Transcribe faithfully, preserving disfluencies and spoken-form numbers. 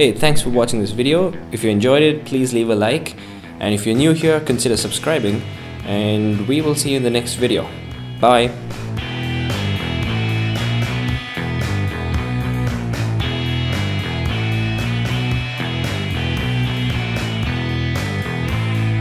Hey, thanks for watching this video. If you enjoyed it, please leave a like, and if you're new here, consider subscribing, and we will see you in the next video. Bye.